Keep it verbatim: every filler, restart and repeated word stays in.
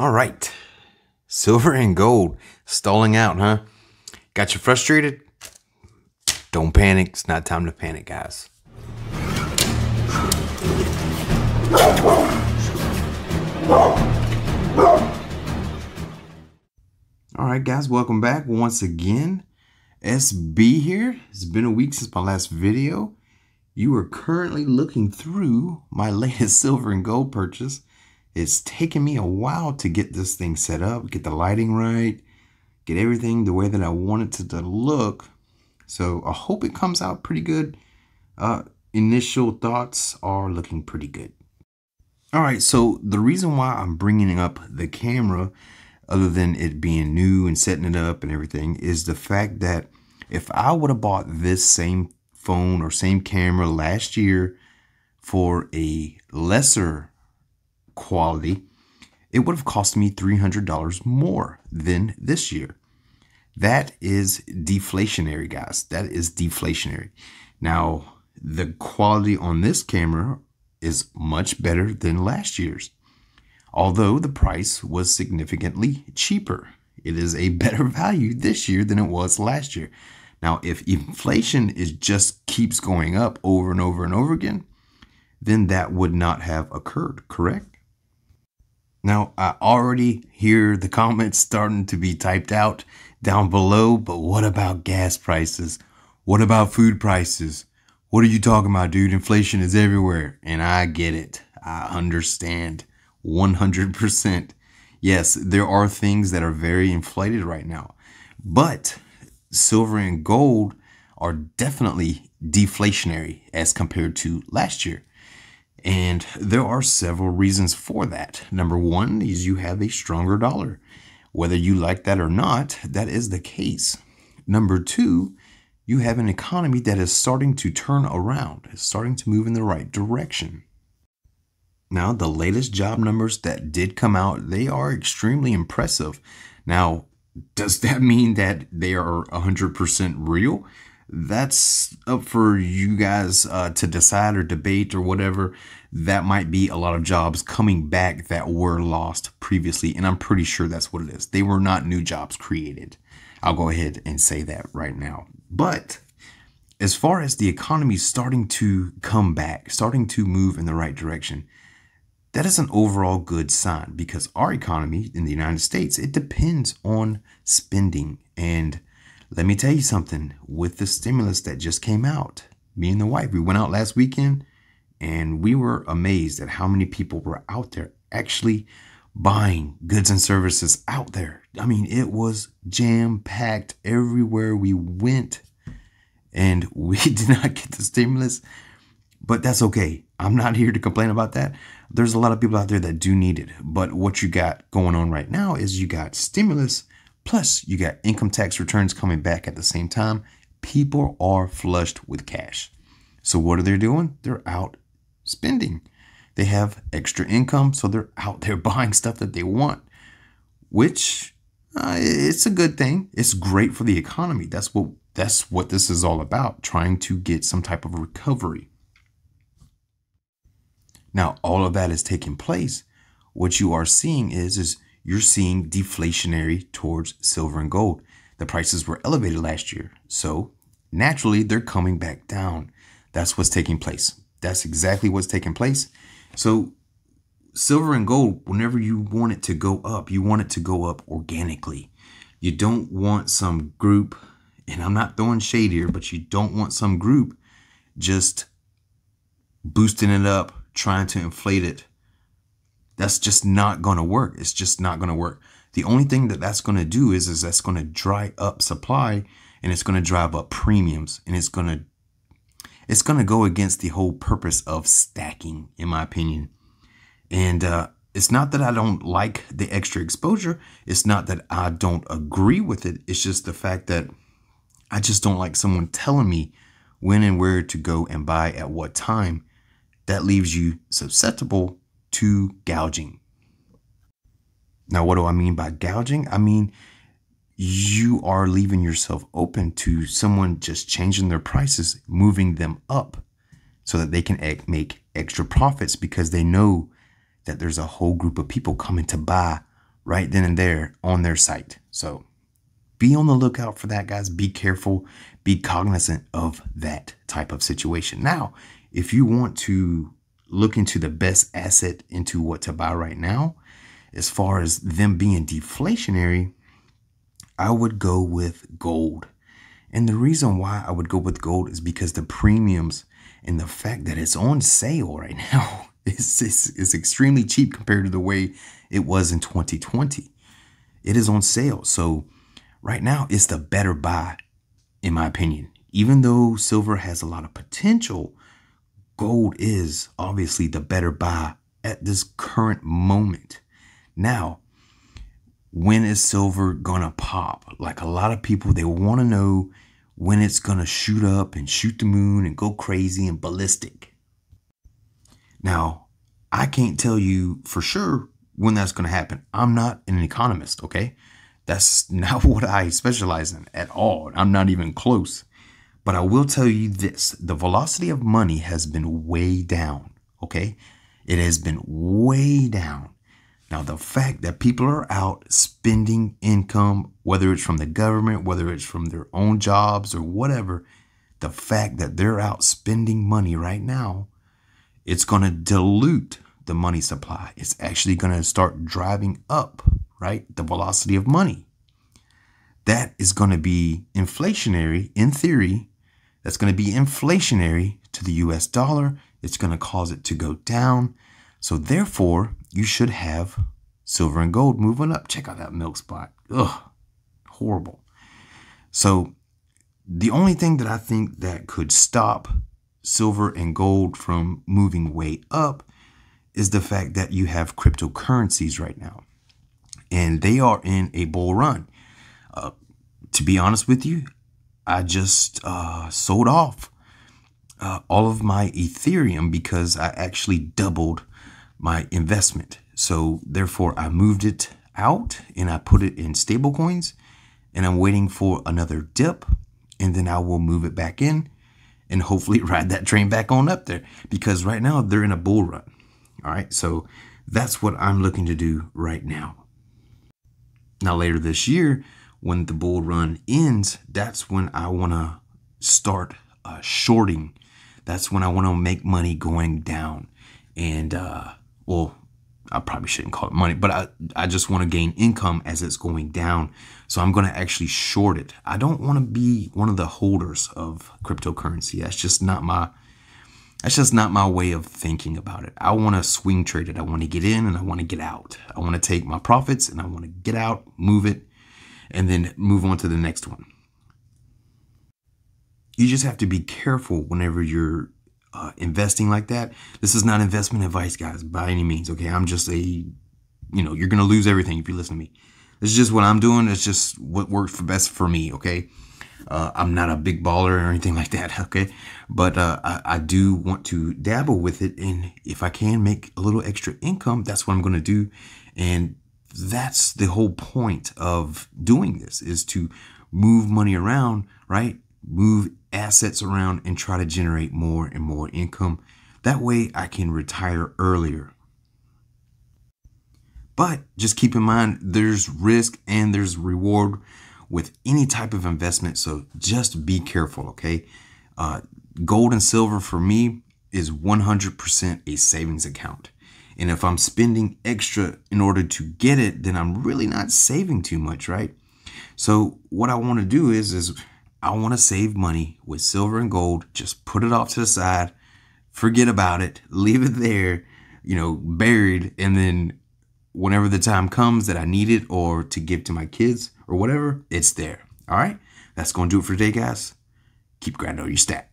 All right, silver and gold stalling out, huh? Got you frustrated? Don't panic. It's not time to panic, guys. All right, guys, welcome back once again. S B here. It's been a week since my last video. You are currently looking through my latest silver and gold purchase. It's taken me a while to get this thing set up, get the lighting right, get everything the way that I want it to, to look. So I hope it comes out pretty good. Uh, initial thoughts are looking pretty good. All right, so the reason why I'm bringing up the camera, other than it being new and setting it up and everything, is the fact that if I would have bought this same phone or same camera last year for a lesser quality, it would have cost me three hundred dollars more than this year. That is deflationary, guys. That is deflationary. Now, the quality on this camera is much better than last year's, although the price was significantly cheaper. It is a better value this year than it was last year. Now, if inflation is just keeps going up over and over and over again, then that would not have occurred, correct? Now, I already hear the comments starting to be typed out down below, but what about gas prices? What about food prices? What are you talking about, dude? Inflation is everywhere. And I get it. I understand one hundred percent. Yes, there are things that are very inflated right now, but silver and gold are definitely deflationary as compared to last year. And there are several reasons for that. Number one is you have a stronger dollar. Whether you like that or not, that is the case. Number two, you have an economy that is starting to turn around. It's starting to move in the right direction. Now, the latest job numbers that did come out, they are extremely impressive. Now, does that mean that they are one hundred percent real? That's up for you guys uh, to decide or debate or whatever. That might be a lot of jobs coming back that were lost previously, and I'm pretty sure that's what it is. They were not new jobs created. I'll go ahead and say that right now. But as far as the economy starting to come back, starting to move in the right direction, that is an overall good sign, because our economy in the United States, it depends on spending. And let me tell you something, with the stimulus that just came out, me and the wife, we went out last weekend and we were amazed at how many people were out there actually buying goods and services out there. I mean, it was jam-packed everywhere we went, and we did not get the stimulus, but that's okay. I'm not here to complain about that. There's a lot of people out there that do need it. But what you got going on right now is you got stimulus, plus you got income tax returns coming back at the same time. People are flushed with cash. So what are they doing? They're out spending. They have extra income, so they're out there buying stuff that they want, which uh, it's a good thing. It's great for the economy. That's what, that's what this is all about, trying to get some type of recovery. Now, all of that is taking place. What you are seeing is, is you're seeing deflationary towards silver and gold. The prices were elevated last year, so naturally they're coming back down. That's what's taking place. That's exactly what's taking place. So silver and gold, whenever you want it to go up, you want it to go up organically. You don't want some group, and I'm not throwing shade here, but you don't want some group just boosting it up, trying to inflate it. That's just not going to work. It's just not going to work. The only thing that that's going to do is, is that's going to dry up supply, and it's going to drive up premiums, and it's going to, it's going to go against the whole purpose of stacking, in my opinion. And uh, it's not that I don't like the extra exposure. It's not that I don't agree with it. It's just the fact that I just don't like someone telling me when and where to go and buy at what time. That leaves you susceptible to gouging. Now, what do I mean by gouging? I mean, you are leaving yourself open to someone just changing their prices, moving them up so that they can act, make extra profits, because they know that there's a whole group of people coming to buy right then and there on their site. So be on the lookout for that, guys. Be careful, be cognizant of that type of situation. Now, if you want to look into the best asset into what to buy right now, as far as them being deflationary, I would go with gold. And the reason why I would go with gold is because the premiums and the fact that it's on sale right now is, is, is extremely cheap compared to the way it was in twenty twenty. It is on sale. So right now it's the better buy, in my opinion. Even though silver has a lot of potential, gold is obviously the better buy at this current moment. Now, when is silver gonna pop? Like a lot of people, they want to know when it's gonna shoot up and shoot the moon and go crazy and ballistic. Now, I can't tell you for sure when that's gonna happen. I'm not an economist, okay? That's not what I specialize in at all. I'm not even close. But I will tell you this, the velocity of money has been way down, okay? It has been way down. Now, the fact that people are out spending income, whether it's from the government, whether it's from their own jobs or whatever, the fact that they're out spending money right now, it's going to dilute the money supply. It's actually going to start driving up, right, the velocity of money. That is going to be inflationary, in theory. That's going to be inflationary to the U S dollar. It's going to cause it to go down. So therefore, you should have silver and gold moving up. Check out that milk spot. Ugh, horrible. So the only thing that I think that could stop silver and gold from moving way up is the fact that you have cryptocurrencies right now. And they are in a bull run. Uh, to be honest with you, I just uh, sold off uh, all of my Ethereum because I actually doubled my investment. So therefore I moved it out and I put it in stable coins, and I'm waiting for another dip, and then I will move it back in and hopefully ride that train back on up there, because right now they're in a bull run. All right. So that's what I'm looking to do right now. Now, later this year, when the bull run ends, that's when I want to start uh, shorting. That's when I want to make money going down. And, uh, well, I probably shouldn't call it money, but I, I just want to gain income as it's going down. So I'm going to actually short it. I don't want to be one of the holders of cryptocurrency. That's just not my, that's just not my way of thinking about it. I want to swing trade it. I want to get in and I want to get out. I want to take my profits and I want to get out, move it, and then move on to the next one. You just have to be careful whenever you're Uh, investing like that. This is not investment advice, guys, by any means. Okay, I'm just a, you know, you're gonna lose everything if you listen to me. This is just what I'm doing. It's just what worked for best for me. Okay, uh, I'm not a big baller or anything like that. Okay, but uh, I, I do want to dabble with it, and if I can make a little extra income, that's what I'm gonna do. And that's the whole point of doing this, is to move money around, right? Move assets around and try to generate more and more income. That way I can retire earlier. But just keep in mind, there's risk and there's reward with any type of investment. So just be careful. Okay. Uh, gold and silver for me is one hundred percent a savings account. And if I'm spending extra in order to get it, then I'm really not saving too much. Right? So what I want to do is, is, I want to save money with silver and gold. Just put it off to the side, forget about it, leave it there, you know, buried. And then whenever the time comes that I need it or to give to my kids or whatever, it's there. All right. That's going to do it for today, guys. Keep grinding on your stack.